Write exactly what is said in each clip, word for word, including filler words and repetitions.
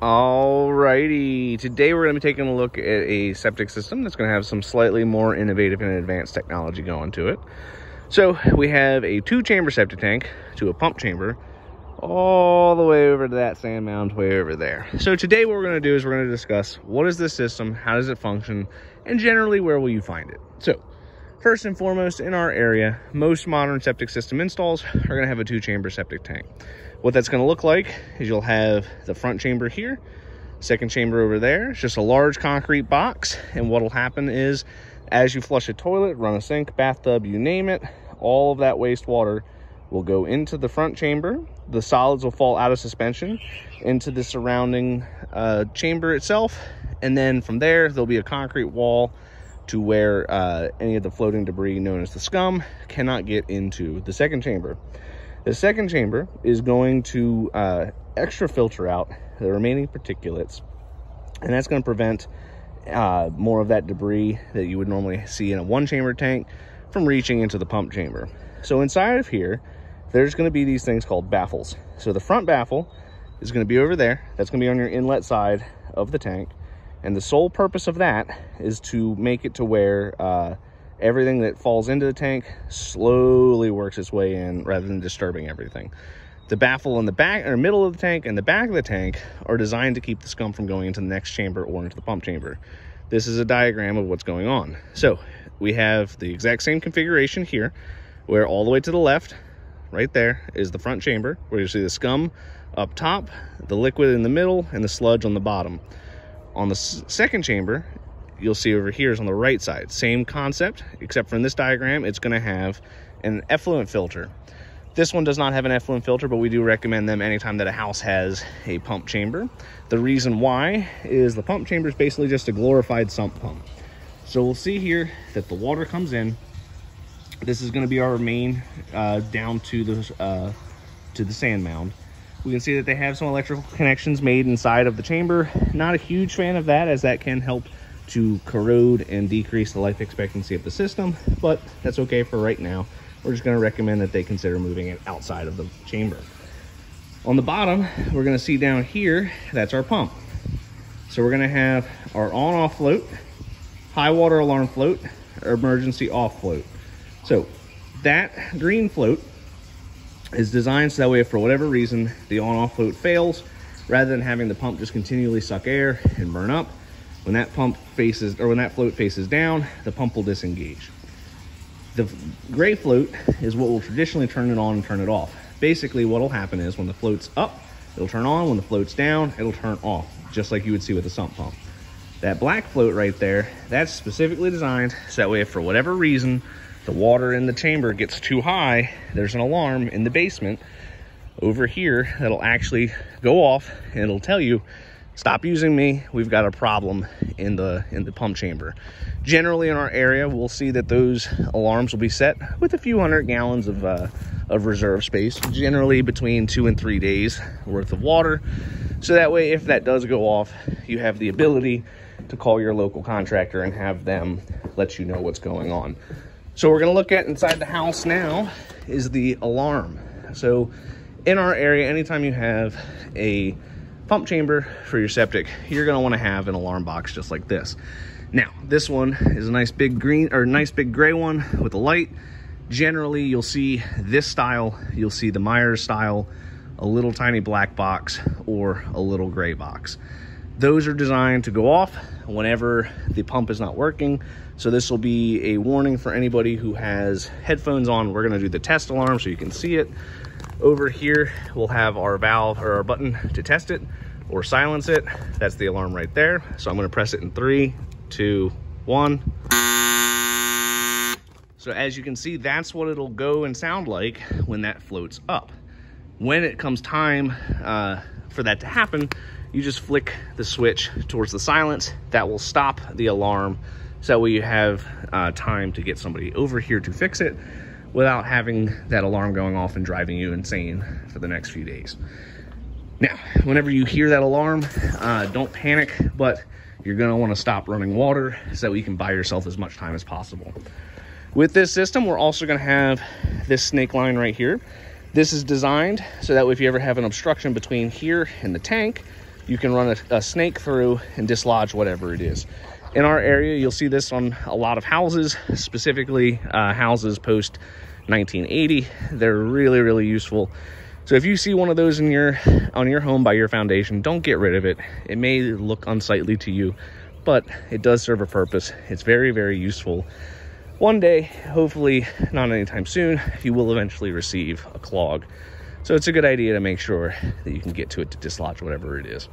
Alrighty, today we're going to be taking a look at a septic system that's going to have some slightly more innovative and advanced technology going to it. So we have a two chamber septic tank to a pump chamber all the way over to that sand mound way over there. So today what we're going to do is we're going to discuss what is this system, how does it function, and generally where will you find it. So first and foremost, in our area, most modern septic system installs are going to have a two-chamber septic tank. What that's going to look like is you'll have the front chamber here, second chamber over there. It's just a large concrete box, and what'll happen is as you flush a toilet, run a sink, bathtub, you name it, all of that wastewater will go into the front chamber. The solids will fall out of suspension into the surrounding uh, chamber itself, and then from there, there'll be a concrete wall to where uh, any of the floating debris known as the scum cannot get into the second chamber. The second chamber is going to uh, extra filter out the remaining particulates, and that's going to prevent uh, more of that debris that you would normally see in a one chamber tank from reaching into the pump chamber. So inside of here, there's going to be these things called baffles. So the front baffle is going to be over there. That's going to be on your inlet side of the tank. And the sole purpose of that is to make it to where uh, everything that falls into the tank slowly works its way in rather than disturbing everything. The baffle in the back or middle of the tank and the back of the tank are designed to keep the scum from going into the next chamber or into the pump chamber. This is a diagram of what's going on. So we have the exact same configuration here, where all the way to the left, right there, is the front chamber, where you see the scum up top, the liquid in the middle, and the sludge on the bottom. On the second chamber, you'll see over here is on the right side. Same concept, except for in this diagram, it's going to have an effluent filter. This one does not have an effluent filter, but we do recommend them anytime that a house has a pump chamber. The reason why is the pump chamber is basically just a glorified sump pump. So we'll see here that the water comes in. This is going to be our main uh, down to the, uh, to the sand mound. We can see that they have some electrical connections made inside of the chamber. Not a huge fan of that, as that can help to corrode and decrease the life expectancy of the system, but that's okay for right now. We're just going to recommend that they consider moving it outside of the chamber. On the bottom, we're going to see down here, that's our pump. So we're going to have our on-off float, high water alarm float, or emergency off float. So that green float is designed so that way, if for whatever reason the on-off float fails, rather than having the pump just continually suck air and burn up, when that pump faces or when that float faces down, the pump will disengage. The gray float is what will traditionally turn it on and turn it off. Basically, what will happen is when the float's up, it'll turn on. When the float's down, it'll turn off, just like you would see with a sump pump. That black float right there, that's specifically designed so that way, if for whatever reason the water in the chamber gets too high, there's an alarm in the basement over here that'll actually go off, and it'll tell you, stop using me, we've got a problem in the in the pump chamber. Generally in our area, we'll see that those alarms will be set with a few hundred gallons of uh, of reserve space, generally between two and three days worth of water. So that way, if that does go off, you have the ability to call your local contractor and have them let you know what's going on. So we're going to look at inside the house now is the alarm. So in our area, anytime you have a pump chamber for your septic, you're going to want to have an alarm box just like this. Now, this one is a nice big green or nice big gray one with a light. Generally, you'll see this style. You'll see the Myers style, a little tiny black box or a little gray box. Those are designed to go off whenever the pump is not working. So this will be a warning for anybody who has headphones on. We're gonna do the test alarm so you can see it. Over here, we'll have our valve or our button to test it or silence it. That's the alarm right there. So I'm gonna press it in three, two, one. So as you can see, that's what it'll go and sound like when that floats up. When it comes time uh, for that to happen, you just flick the switch towards the silence. That will stop the alarm, so that way you have uh, time to get somebody over here to fix it without having that alarm going off and driving you insane for the next few days. Now, whenever you hear that alarm, uh, don't panic, but you're gonna wanna stop running water so that you can buy yourself as much time as possible. With this system, we're also gonna have this snake line right here. This is designed so that if you ever have an obstruction between here and the tank, you can run a, a snake through and dislodge whatever it is. In our area, you'll see this on a lot of houses, specifically uh, houses post nineteen eighty. They're really, really useful. So if you see one of those in your on your home by your foundation, don't get rid of it. It may look unsightly to you, but it does serve a purpose. It's very, very useful. One day, hopefully not anytime soon, you will eventually receive a clog. So it's a good idea to make sure that you can get to it to dislodge whatever it is.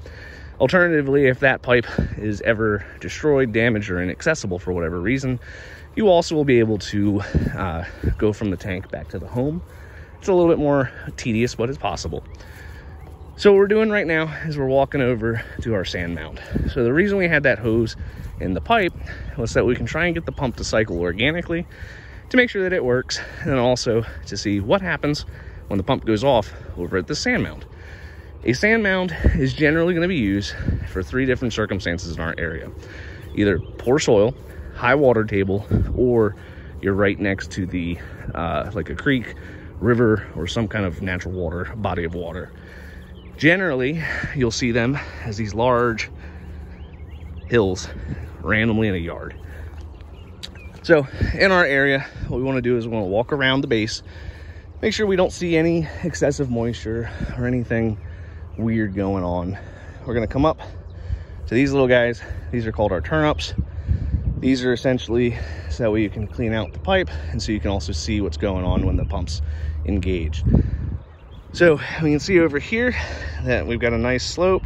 Alternatively, if that pipe is ever destroyed, damaged, or inaccessible for whatever reason, you also will be able to uh, go from the tank back to the home. It's a little bit more tedious, but it's possible. So what we're doing right now is we're walking over to our sand mound. So the reason we had that hose in the pipe was that we can try and get the pump to cycle organically to make sure that it works, and also to see what happens when the pump goes off over at the sand mound. A sand mound is generally going to be used for three different circumstances in our area. Either poor soil, high water table, or you're right next to the, uh, like a creek, river, or some kind of natural water, body of water. Generally, you'll see them as these large hills randomly in a yard. So in our area, what we want to do is we want to walk around the base, make sure we don't see any excessive moisture or anything weird going on. We're going to come up to these little guys. These are called our turnips. These are essentially so that way you can clean out the pipe, and so you can also see what's going on when the pump's engaged. So we can see over here that we've got a nice slope.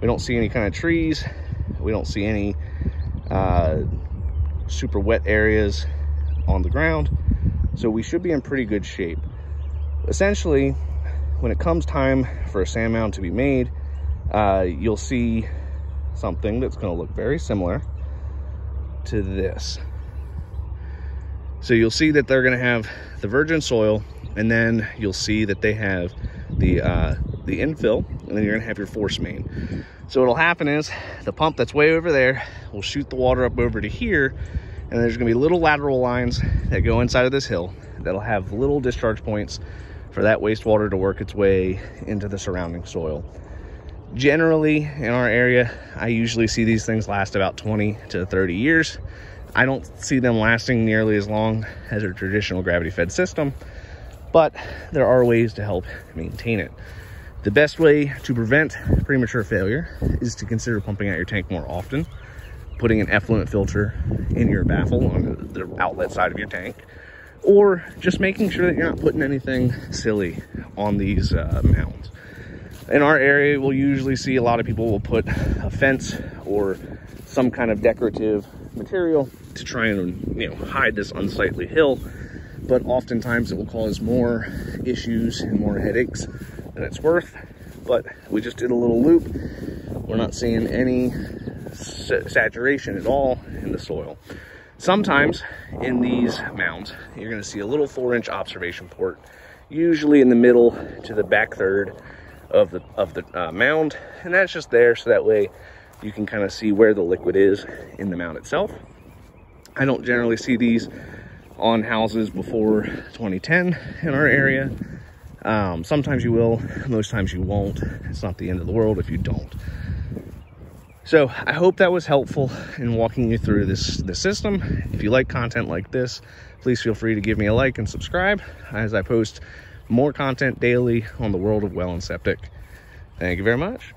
We don't see any kind of trees. We don't see any uh, super wet areas on the ground. So we should be in pretty good shape. Essentially, when it comes time for a sand mound to be made, uh, you'll see something that's going to look very similar to this. So you'll see that they're going to have the virgin soil, and then you'll see that they have the uh, the infill, and then you're going to have your force main. So what'll happen is the pump that's way over there will shoot the water up over to here, and there's going to be little lateral lines that go inside of this hill that'll have little discharge points for that wastewater to work its way into the surrounding soil. Generally, in our area, I usually see these things last about twenty to thirty years. I don't see them lasting nearly as long as a traditional gravity-fed system, but there are ways to help maintain it. The best way to prevent premature failure is to consider pumping out your tank more often, putting an effluent filter in your baffle on the outlet side of your tank, or just making sure that you're not putting anything silly on these uh, mounds. In our area, we'll usually see a lot of people will put a fence or some kind of decorative material to try and, you know, hide this unsightly hill, but oftentimes it will cause more issues and more headaches than it's worth. But we just did a little loop. We're not seeing any saturation at all in the soil. Sometimes in these mounds, you're going to see a little four inch observation port, usually in the middle to the back third of the, of the uh, mound. And that's just there so that way you can kind of see where the liquid is in the mound itself. I don't generally see these on houses before twenty ten in our area. Um, sometimes you will, most times you won't. It's not the end of the world if you don't. So I hope that was helpful in walking you through this, this system. If you like content like this, please feel free to give me a like and subscribe, as I post more content daily on the world of well and septic. Thank you very much.